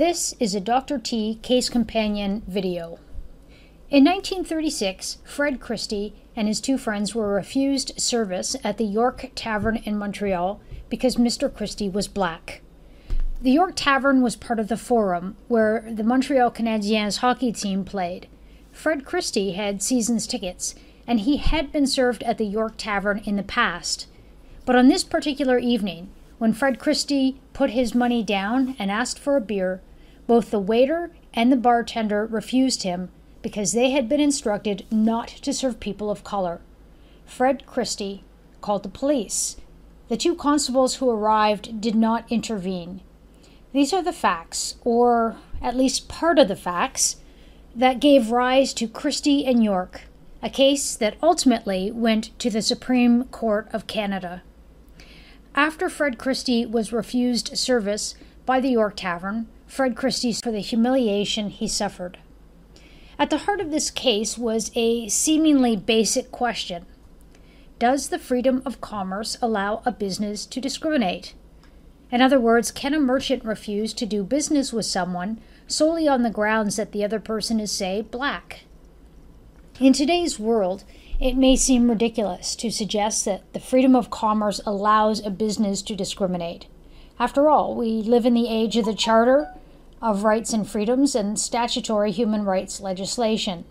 This is a Dr. T case companion video. In 1936, Fred Christie and his two friends were refused service at the York Tavern in Montreal because Mr. Christie was black. The York Tavern was part of the Forum, where the Montreal Canadiens hockey team played. Fred Christie had season's tickets, and he had been served at the York Tavern in the past. But on this particular evening, when Fred Christie put his money down and asked for a beer, both the waiter and the bartender refused him because they had been instructed not to serve people of color. Fred Christie called the police. The two constables who arrived did not intervene. These are the facts, or at least part of the facts, that gave rise to Christie and York, a case that ultimately went to the Supreme Court of Canada. After Fred Christie was refused service by the York Tavern, Fred Christie for the humiliation he suffered. At the heart of this case was a seemingly basic question. Does the freedom of commerce allow a business to discriminate? In other words, can a merchant refuse to do business with someone solely on the grounds that the other person is, say, black? In today's world, it may seem ridiculous to suggest that the freedom of commerce allows a business to discriminate. After all, we live in the age of the Charter of Rights and Freedoms and statutory human rights legislation.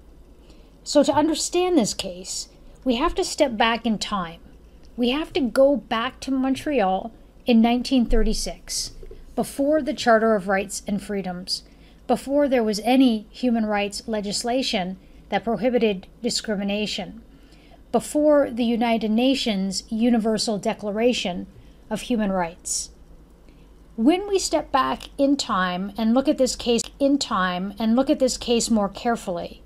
So to understand this case, we have to step back in time. We have to go back to Montreal in 1936, before the Charter of Rights and Freedoms, before there was any human rights legislation that prohibited discrimination, before the United Nations Universal Declaration of Human Rights. When we step back in time and look at this case more carefully,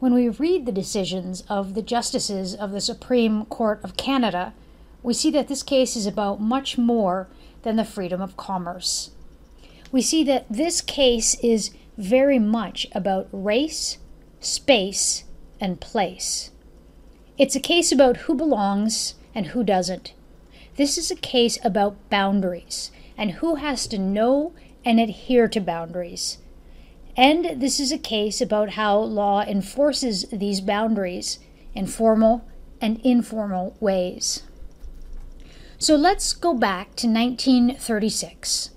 when we read the decisions of the justices of the Supreme Court of Canada, we see that this case is about much more than the freedom of commerce. We see that this case is very much about race, space, and place. It's a case about who belongs and who doesn't. This is a case about boundaries and who has to know and adhere to boundaries. And this is a case about how law enforces these boundaries in formal and informal ways. So let's go back to 1936.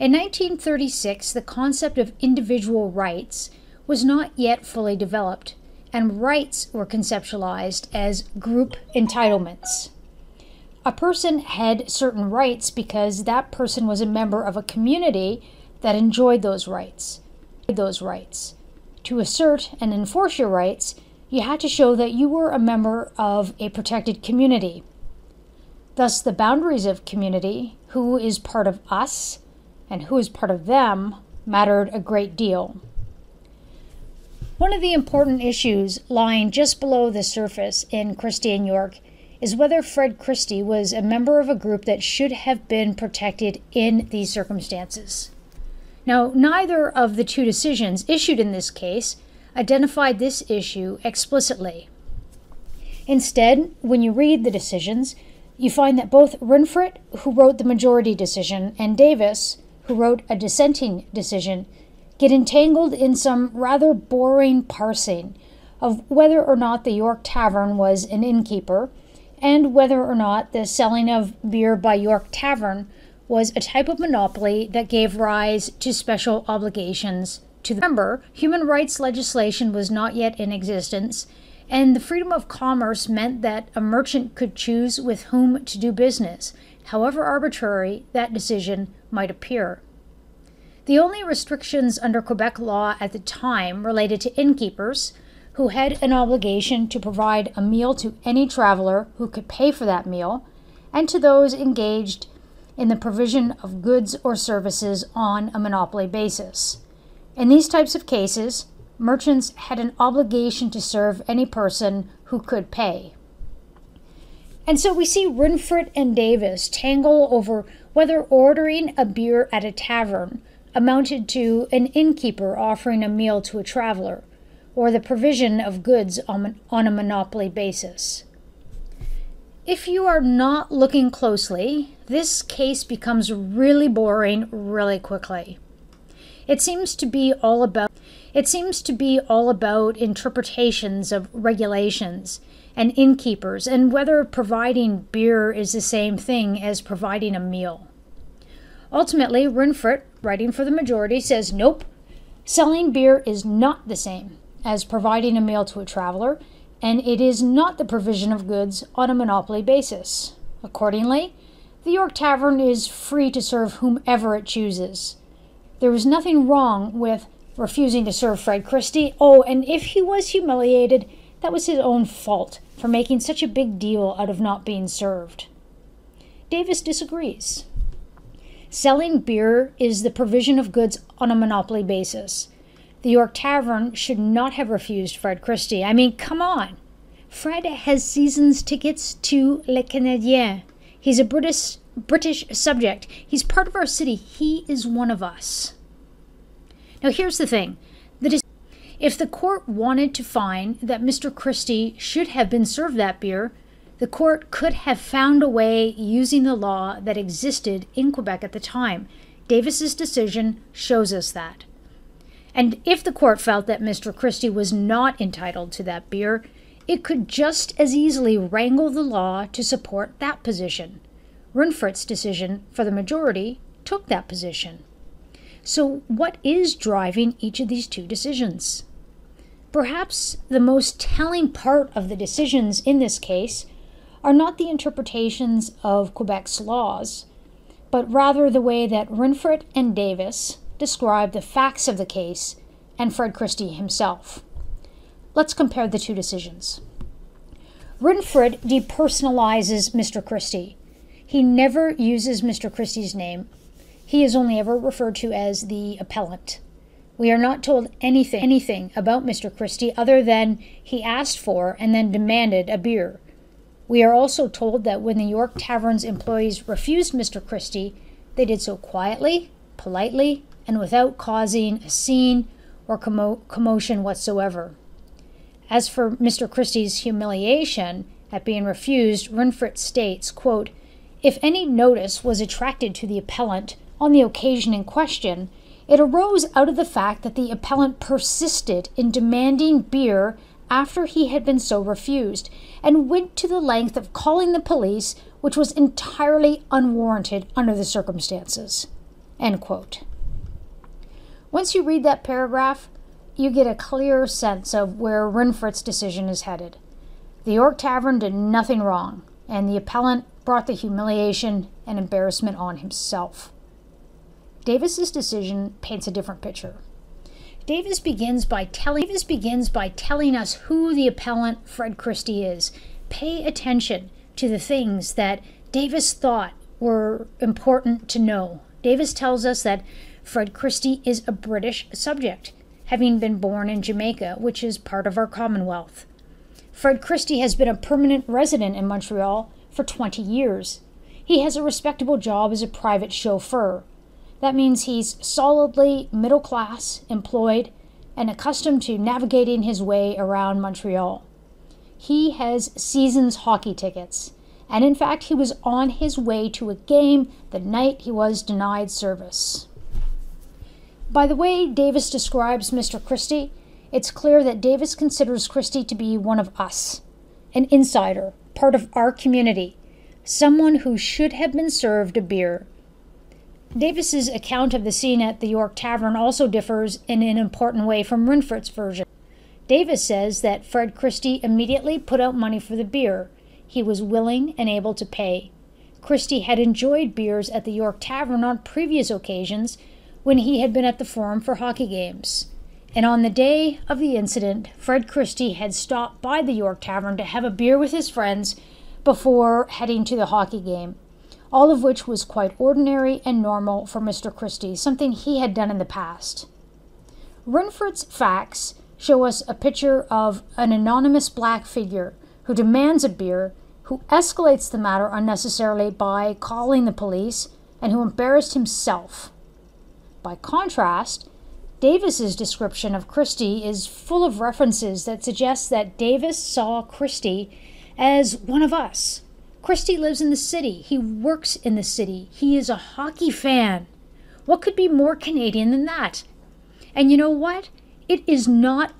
In 1936, the concept of individual rights was not yet fully developed, and rights were conceptualized as group entitlements. A person had certain rights because that person was a member of a community that enjoyed those rights. To assert and enforce your rights, you had to show that you were a member of a protected community. Thus, the boundaries of community, who is part of us and who is part of them, mattered a great deal. One of the important issues lying just below the surface in Christie and York is whether Fred Christie was a member of a group that should have been protected in these circumstances. Now, neither of the two decisions issued in this case identified this issue explicitly. Instead, when you read the decisions, you find that both Rinfret, who wrote the majority decision, and Davis, who wrote a dissenting decision, get entangled in some rather boring parsing of whether or not the York Tavern was an innkeeper, and whether or not the selling of beer by York Tavern was a type of monopoly that gave rise to special obligations to the member. Human rights legislation was not yet in existence, and the freedom of commerce meant that a merchant could choose with whom to do business, however arbitrary that decision might appear. The only restrictions under Quebec law at the time related to innkeepers, who had an obligation to provide a meal to any traveler who could pay for that meal, and to those engaged in the provision of goods or services on a monopoly basis. In these types of cases, merchants had an obligation to serve any person who could pay. And so we see Rinfret and Davis tangle over whether ordering a beer at a tavern amounted to an innkeeper offering a meal to a traveler, or the provision of goods on a monopoly basis. If you are not looking closely, this case becomes really boring really quickly. It seems to be all about interpretations of regulations and innkeepers and whether providing beer is the same thing as providing a meal. Ultimately, Rinfret, writing for the majority, says nope, selling beer is not the same as providing a meal to a traveler, and it is not the provision of goods on a monopoly basis. Accordingly, the York Tavern is free to serve whomever it chooses. There is nothing wrong with refusing to serve Fred Christie. Oh, and if he was humiliated, that was his own fault for making such a big deal out of not being served. Davis disagrees. Selling beer is the provision of goods on a monopoly basis. The York Tavern should not have refused Fred Christie. I mean, come on. Fred has season's tickets to Les Canadiens. He's a British subject. He's part of our city. He is one of us. Now, here's the thing. If the court wanted to find that Mr. Christie should have been served that beer, the court could have found a way using the law that existed in Quebec at the time. Davis's decision shows us that. And if the court felt that Mr. Christie was not entitled to that beer, it could just as easily wrangle the law to support that position. Rinfret's decision, for the majority, took that position. So what is driving each of these two decisions? Perhaps the most telling part of the decisions in this case are not the interpretations of Quebec's laws, but rather the way that Rinfret and Davis describe the facts of the case and Fred Christie himself. Let's compare the two decisions. Rinfret depersonalizes Mr. Christie. He never uses Mr. Christie's name. He is only ever referred to as the appellant. We are not told anything about Mr. Christie other than he asked for and then demanded a beer. We are also told that when the York Tavern's employees refused Mr. Christie, they did so quietly, politely, and without causing a scene or commotion whatsoever. As for Mr. Christie's humiliation at being refused, Rinfret states, quote, "If any notice was attracted to the appellant on the occasion in question, it arose out of the fact that the appellant persisted in demanding beer after he had been so refused, and went to the length of calling the police, which was entirely unwarranted under the circumstances." End quote. Once you read that paragraph, you get a clear sense of where Rinfret's decision is headed. The York Tavern did nothing wrong, and the appellant brought the humiliation and embarrassment on himself. Davis's decision paints a different picture. Davis begins by telling us who the appellant Fred Christie is. Pay attention to the things that Davis thought were important to know. Davis tells us that Fred Christie is a British subject, having been born in Jamaica, which is part of our Commonwealth. Fred Christie has been a permanent resident in Montreal for 20 years. He has a respectable job as a private chauffeur. That means he's solidly middle class, employed, and accustomed to navigating his way around Montreal. He has season's hockey tickets, and in fact he was on his way to a game the night he was denied service. By the way Davis describes Mr. Christie, it's clear that Davis considers Christie to be one of us, an insider, part of our community, someone who should have been served a beer. Davis's account of the scene at the York Tavern also differs in an important way from Rinfret's version. Davis says that Fred Christie immediately put out money for the beer. He was willing and able to pay. Christie had enjoyed beers at the York Tavern on previous occasions when he had been at the Forum for hockey games. And on the day of the incident, Fred Christie had stopped by the York Tavern to have a beer with his friends before heading to the hockey game, all of which was quite ordinary and normal for Mr. Christie, something he had done in the past. Rinfret's facts show us a picture of an anonymous black figure who demands a beer, who escalates the matter unnecessarily by calling the police, and who embarrassed himself. By contrast, Davis's description of Christie is full of references that suggest that Davis saw Christie as one of us. Christie lives in the city. He works in the city. He is a hockey fan. What could be more Canadian than that? And you know what? It is not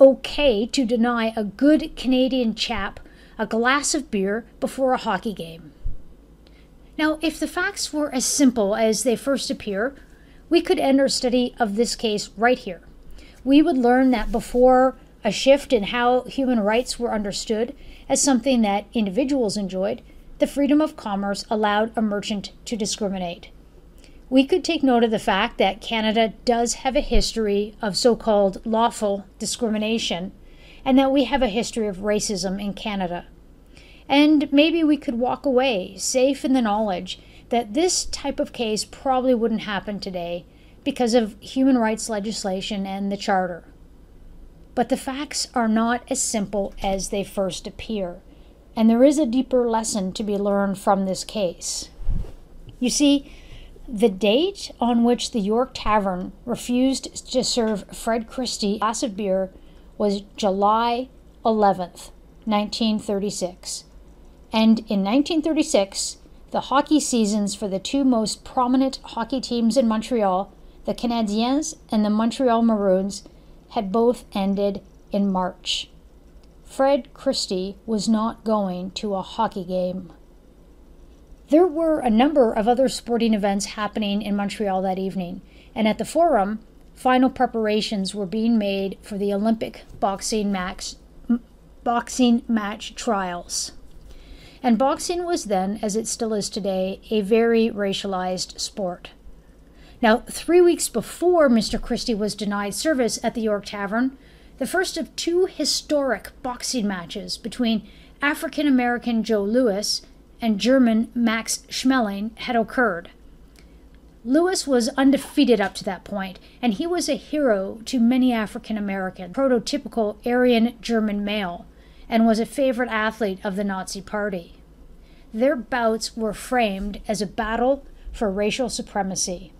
okay to deny a good Canadian chap a glass of beer before a hockey game. Now, if the facts were as simple as they first appear, we could end our study of this case right here. We would learn that before a shift in how human rights were understood as something that individuals enjoyed, the freedom of commerce allowed a merchant to discriminate. We could take note of the fact that Canada does have a history of so-called lawful discrimination, and that we have a history of racism in Canada. And maybe we could walk away safe in the knowledge that this type of case probably wouldn't happen today because of human rights legislation and the Charter. But the facts are not as simple as they first appear, and there is a deeper lesson to be learned from this case. You see, the date on which the York Tavern refused to serve Fred Christie a glass of beer was July 11th, 1936. And in 1936, the hockey seasons for the two most prominent hockey teams in Montreal, the Canadiens and the Montreal Maroons, had both ended in March. Fred Christie was not going to a hockey game. There were a number of other sporting events happening in Montreal that evening, and at the Forum, final preparations were being made for the Olympic boxing match trials. And boxing was then, as it still is today, a very racialized sport. Now, 3 weeks before Mr. Christie was denied service at the York Tavern, the first of two historic boxing matches between African-American Joe Louis and German Max Schmeling had occurred. Louis was undefeated up to that point, and he was a hero to many African-American, prototypical Aryan German male, and was a favorite athlete of the Nazi Party. Their bouts were framed as a battle for racial supremacy.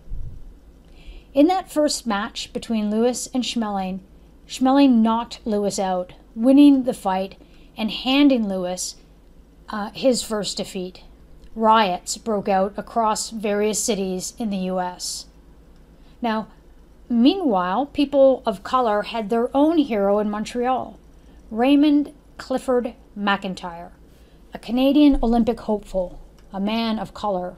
In that first match between Louis and Schmeling, Schmeling knocked Louis out, winning the fight and handing Louis his first defeat. Riots broke out across various cities in the U.S. Now, meanwhile, people of color had their own hero in Montreal, Raymond Clifford McIntyre, a Canadian Olympic hopeful, a man of color.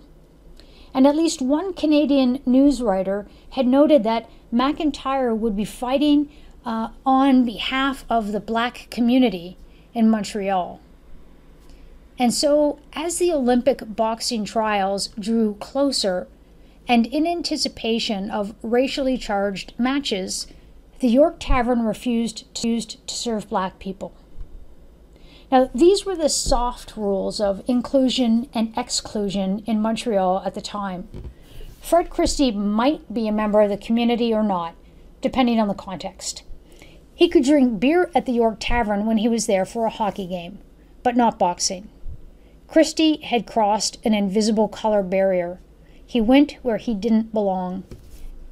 And at least one Canadian news writer had noted that McIntyre would be fighting on behalf of the black community in Montreal. And so, as the Olympic boxing trials drew closer, and in anticipation of racially charged matches, the York Tavern refused to serve black people. Now, these were the soft rules of inclusion and exclusion in Montreal at the time. Fred Christie might be a member of the community or not, depending on the context. He could drink beer at the York Tavern when he was there for a hockey game, but not boxing. Christie had crossed an invisible color barrier. He went where he didn't belong.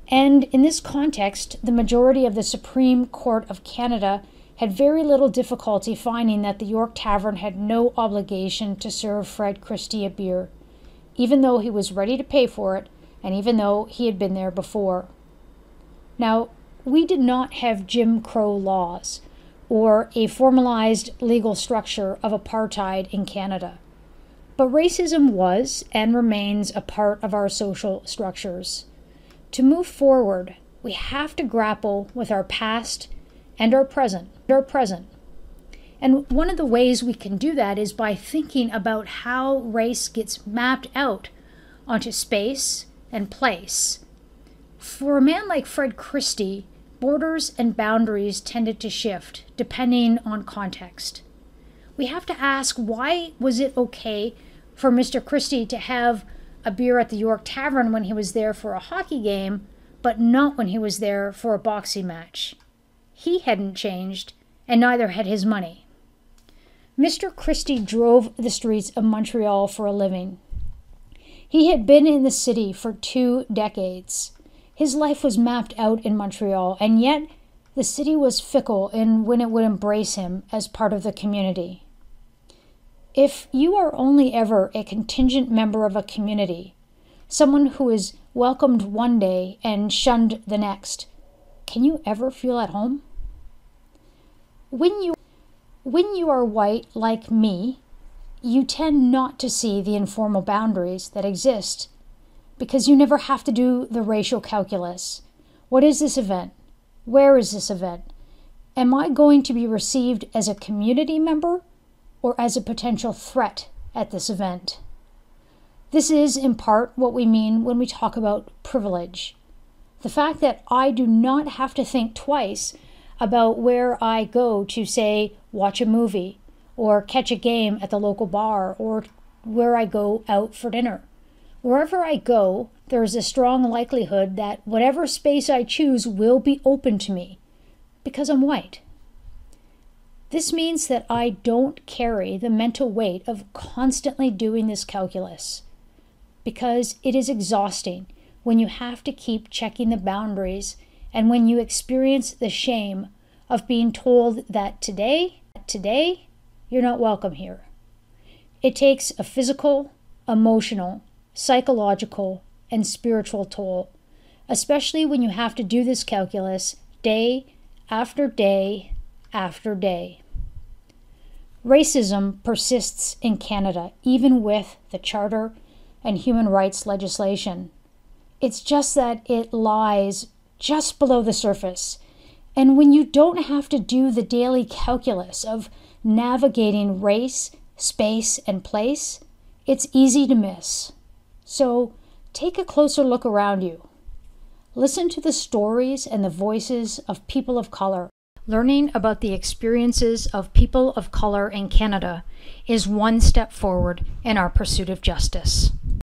And in this context, the majority of the Supreme Court of Canada had very little difficulty finding that the York Tavern had no obligation to serve Fred Christie a beer, even though he was ready to pay for it, and even though he had been there before. Now, we did not have Jim Crow laws or a formalized legal structure of apartheid in Canada. But racism was and remains a part of our social structures. To move forward, we have to grapple with our past and our present. And one of the ways we can do that is by thinking about how race gets mapped out onto space and place. For a man like Fred Christie, borders and boundaries tended to shift depending on context. We have to ask, why was it okay for Mr. Christie to have a beer at the York Tavern when he was there for a hockey game, but not when he was there for a boxing match? He hadn't changed, and neither had his money. Mr. Christie drove the streets of Montreal for a living. He had been in the city for 2 decades. His life was mapped out in Montreal, and yet the city was fickle in when it would embrace him as part of the community. If you are only ever a contingent member of a community, someone who is welcomed one day and shunned the next, can you ever feel at home? When you are white like me, you tend not to see the informal boundaries that exist because you never have to do the racial calculus. What is this event? Where is this event? Am I going to be received as a community member or as a potential threat at this event? This is, in part, what we mean when we talk about privilege. The fact that I do not have to think twice about where I go to, say, watch a movie or catch a game at the local bar or where I go out for dinner. Wherever I go, there is a strong likelihood that whatever space I choose will be open to me because I'm white. This means that I don't carry the mental weight of constantly doing this calculus because it is exhausting when you have to keep checking the boundaries and when you experience the shame of being told that today, you're not welcome here. It takes a physical, emotional, psychological, and spiritual toll, especially when you have to do this calculus day after day after day. Racism persists in Canada, even with the Charter and human rights legislation. It's just that it lies just below the surface. And when you don't have to do the daily calculus of navigating race, space, and place, it's easy to miss. So take a closer look around you. Listen to the stories and the voices of people of color. Learning about the experiences of people of color in Canada is one step forward in our pursuit of justice.